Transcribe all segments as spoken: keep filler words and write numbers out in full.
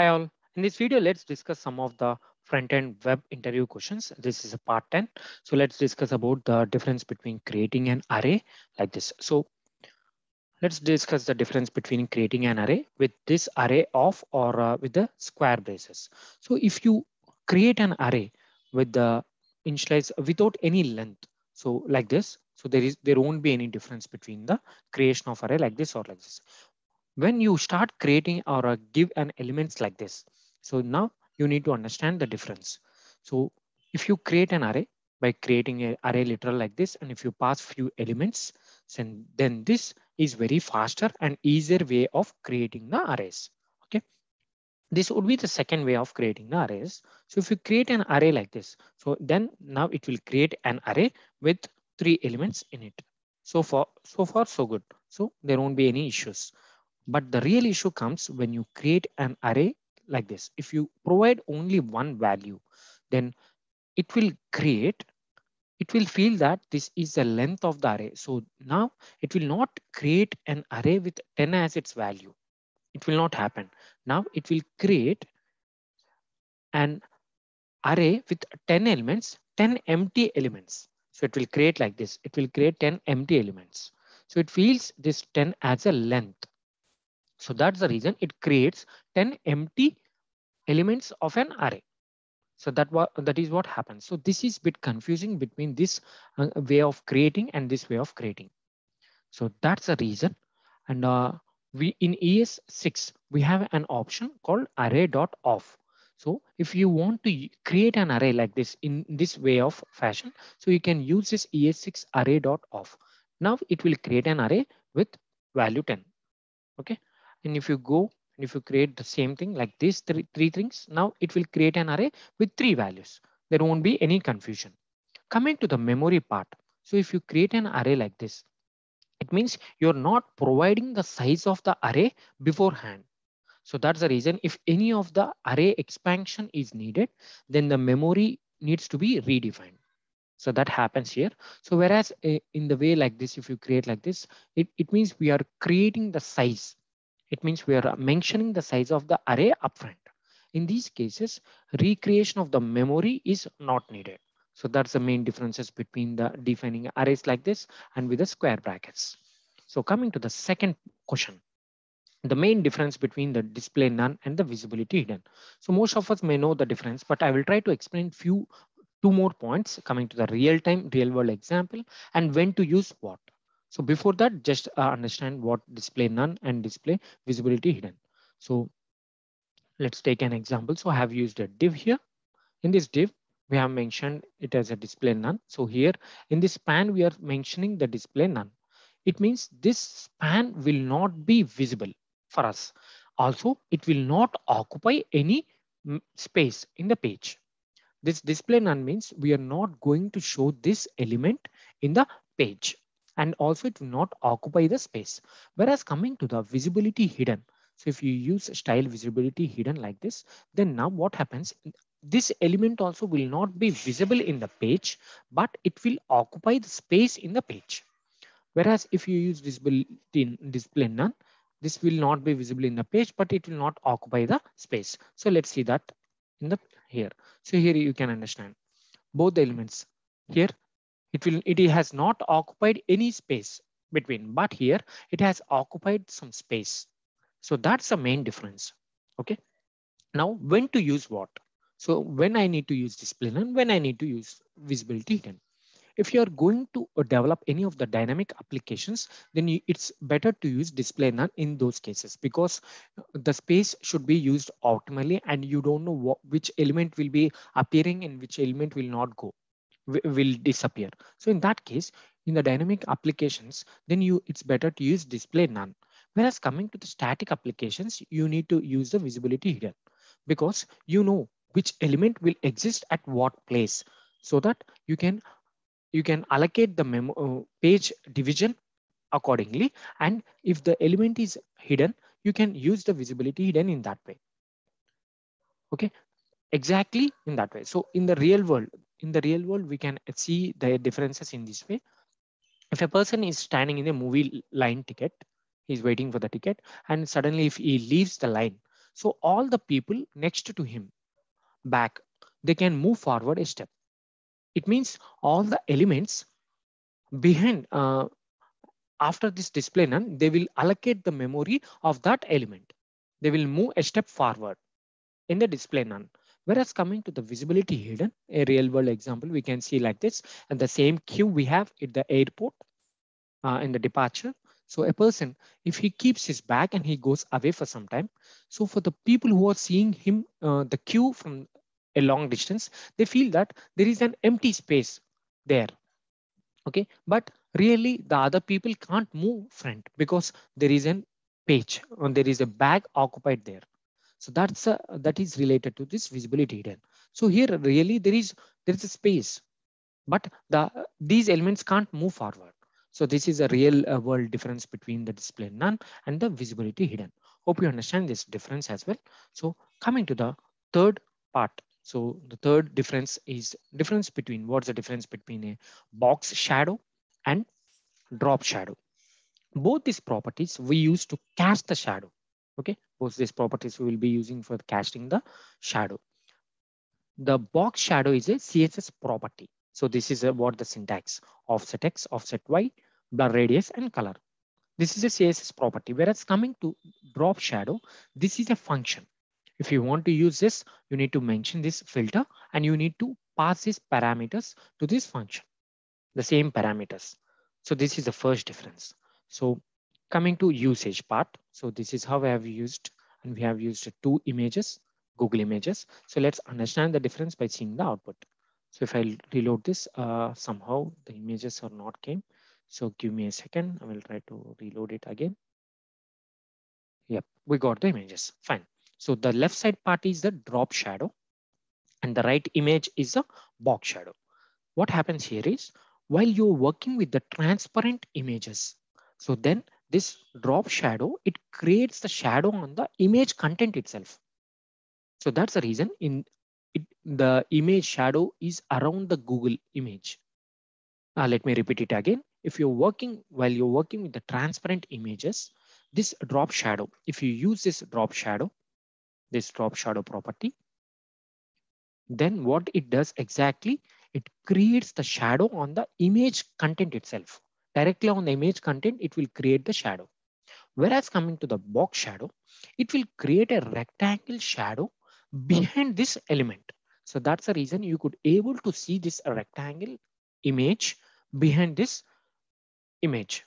Hi all, in this video, let's discuss some of the front-end web interview questions. This is a part ten. So let's discuss about the difference between creating an array like this. So let's discuss the difference between creating an array with this array of or uh, with the square braces. So if you create an array with the initialize without any length, so like this, so there is there won't be any difference between the creation of array like this or like this. When you start creating or give an elements like this, so now you need to understand the difference. So if you create an array by creating an array literal like this, and if you pass few elements, then this is very faster and easier way of creating the arrays. Okay, this would be the second way of creating the arrays. So if you create an array like this, so then now it will create an array with three elements in it. So far, so far, so good. So there won't be any issues. But the real issue comes when you create an array like this. If you provide only one value, then it will create, it will feel that this is the length of the array. So now it will not create an array with ten as its value. It will not happen. Now it will create an array with ten elements, ten empty elements. So it will create like this. It will create ten empty elements. So it feels this ten as a length. So that's the reason it creates ten empty elements of an array. So that, that is what happens. So this is a bit confusing between this way of creating and this way of creating. So that's the reason. And uh, we in E S six, we have an option called array dot off. So if you want to create an array like this in this way of fashion, so you can use this E S six array dot off. Now it will create an array with value ten. Okay. And if you go and if you create the same thing like this, three, three things, now it will create an array with three values. There won't be any confusion. Coming to the memory part. So if you create an array like this, it means you're not providing the size of the array beforehand. So that's the reason if any of the array expansion is needed, then the memory needs to be redefined. So that happens here. So whereas in the way like this, if you create like this, it, it means we are creating the size. It means we are mentioning the size of the array upfront. In these cases, recreation of the memory is not needed. So that's the main differences between the defining arrays like this and with the square brackets. So coming to the second question, the main difference between the display none and the visibility hidden. So most of us may know the difference, but I will try to explain few two more points coming to the real time, real world example and when to use what. So before that, just uh, understand what display none and display visibility hidden. So let's take an example. So I have used a div here. In this div, we have mentioned it as a display none. So here in this span, we are mentioning the display none. It means this span will not be visible for us. Also, it will not occupy any space in the page. This display none means we are not going to show this element in the page. And also it will not occupy the space. Whereas coming to the visibility hidden. So if you use style visibility hidden like this, then now what happens? This element also will not be visible in the page, but it will occupy the space in the page. Whereas if you use visibility display none, this will not be visible in the page, but it will not occupy the space. So let's see that in the here. So here you can understand both the elements here. It will, it has not occupied any space between, but here it has occupied some space. So that's the main difference. Okay. Now when to use what? So when I need to use display none, when I need to use visibility hidden. If you are going to develop any of the dynamic applications, then you, it's better to use display none in those cases because the space should be used optimally and you don't know what, which element will be appearing and which element will not go. Will disappear. So in that case, in the dynamic applications, then you it's better to use display none. Whereas coming to the static applications, you need to use the visibility hidden because you know which element will exist at what place, so that you can you can allocate the memo, uh, page division accordingly. And if the element is hidden, you can use the visibility hidden in that way. Okay, exactly in that way. So in the real world. In the real world, we can see the differences in this way. If a person is standing in a movie line ticket, he's waiting for the ticket, and suddenly if he leaves the line, So all the people next to him back, they can move forward a step. It means all the elements behind uh, after this display none, they will allocate the memory of that element. They will move a step forward in the display none. Whereas coming to the visibility hidden, a real world example, we can see like this, and the same queue we have at the airport uh, in the departure. So a person, if he keeps his back and he goes away for some time, so for the people who are seeing him, uh, the queue from a long distance, they feel that there is an empty space there. Okay, but really the other people can't move front because there is an page and there is a bag occupied there. So that's a, that is related to this visibility hidden. So here really there is there is a space, but the these elements can't move forward. So this is a real world difference between the display none and the visibility hidden. Hope you understand this difference as well. So coming to the third part. So the third difference is difference between what's the difference between a box shadow and drop shadow. Both these properties we use to cast the shadow. Okay, both these properties we will be using for casting the shadow. The box shadow is a C S S property. So this is a, what the syntax: offset X, offset Y, blur radius, and color. This is a C S S property. Whereas coming to drop shadow, this is a function. If you want to use this, you need to mention this filter and you need to pass these parameters to this function, the same parameters. So this is the first difference. So coming to usage part. So this is how I have used, and we have used two images, Google images. So let's understand the difference by seeing the output. So if I reload this, uh, somehow the images are not came. So give me a second. I will try to reload it again. Yep, we got the images, fine. So the left side part is the drop shadow and the right image is a box shadow. What happens here is while you're working with the transparent images, so then this drop shadow, it creates the shadow on the image content itself. So that's the reason in it, the image shadow is around the Google image. Uh, let me repeat it again. If you're working while you're working with the transparent images, this drop shadow, if you use this drop shadow, this drop shadow property, then what it does exactly, it creates the shadow on the image content itself. Directly on the image content, it will create the shadow. Whereas coming to the box shadow, it will create a rectangle shadow behind this element. So that's the reason you could able to see this rectangle image behind this image.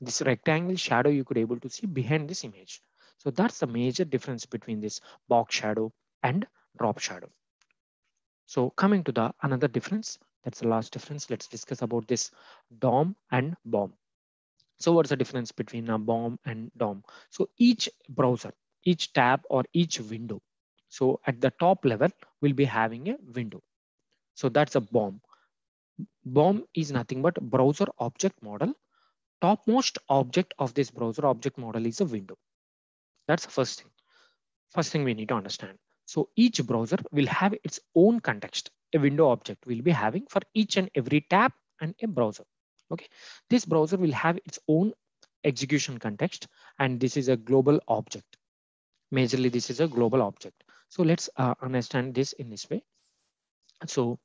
This rectangle shadow you could able to see behind this image. So that's the major difference between this box shadow and drop shadow. So coming to the another difference, that's the last difference. Let's discuss about this D O M and B O M. So what's the difference between a B O M and D O M? So each browser, each tab or each window. So at the top level, we'll be having a window. So that's a B O M. B O M is nothing but browser object model. Topmost object of this browser object model is a window. That's the first thing. First thing we need to understand. So each browser will have its own context. A window object will be having for each and every tab and a browser. Okay, this browser will have its own execution context, and this is a global object. Majorly, this is a global object. So let's uh, understand this in this way. So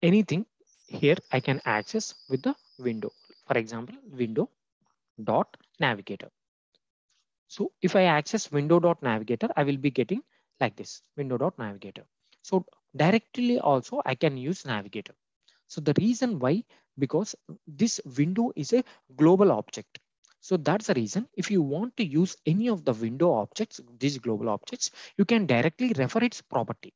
anything here I can access with the window. For example, window dot navigator. So if I access window.navigator, I will be getting like this window.navigator. So directly also I can use navigator. So the reason why, because this window is a global object. So that's the reason if you want to use any of the window objects, these global objects, you can directly refer its property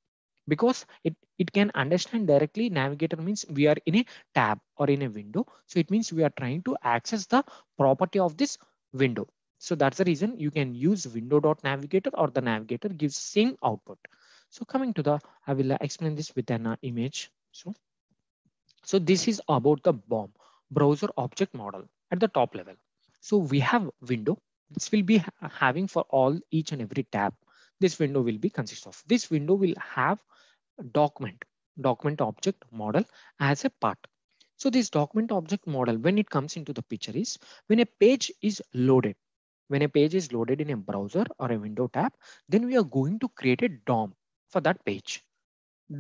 because it, it can understand directly. Navigator means we are in a tab or in a window. So it means we are trying to access the property of this window. So that's the reason you can use window.navigator or the navigator gives same output. So coming to the, I will explain this with an image. So, so this is about the B O M, browser object model at the top level. So we have window. This will be having for all each and every tab. This window will be consist of this window will have document, document object model as a part. So this document object model, when it comes into the picture is when a page is loaded. when a page is loaded in a browser or a window tab, then we are going to create a D O M for that page.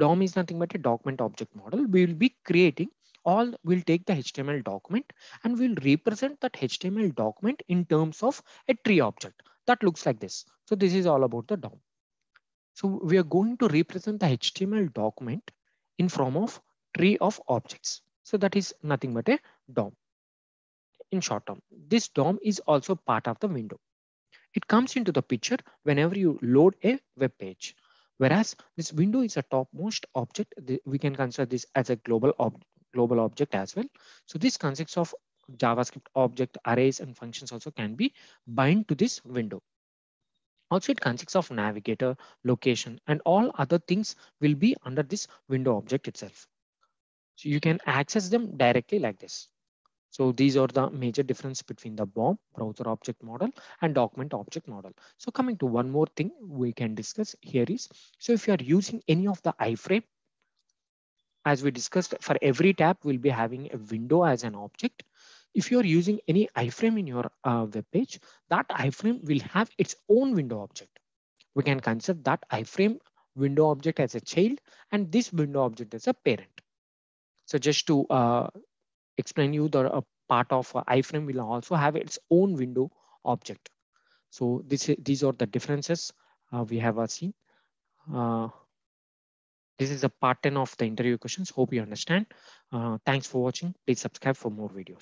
D O M is nothing but a document object model. We will be creating all, we'll take the H T M L document and we'll represent that H T M L document in terms of a tree object that looks like this. So this is all about the D O M. So we are going to represent the H T M L document in form of tree of objects. So that is nothing but a D O M. In short term, this D O M is also part of the window. It comes into the picture whenever you load a web page. Whereas this window is a topmost object, we can consider this as a global, ob global object as well. So these concepts of JavaScript object arrays and functions also can be bind to this window. Also it consists of navigator, location, and all other things will be under this window object itself. So you can access them directly like this. So these are the major difference between the B O M, browser object model, and document object model. So coming to one more thing we can discuss here is, so if you are using any of the iframe, as we discussed, for every tab we'll be having a window as an object. If you're using any iframe in your uh, web page, that iframe will have its own window object. We can consider that iframe window object as a child and this window object as a parent. So just to uh, explain you, the uh, part of uh, iframe will also have its own window object. So this, these are the differences uh, we have uh, seen. Uh, this is a part ten of the interview questions. Hope you understand. Uh, thanks for watching. Please subscribe for more videos.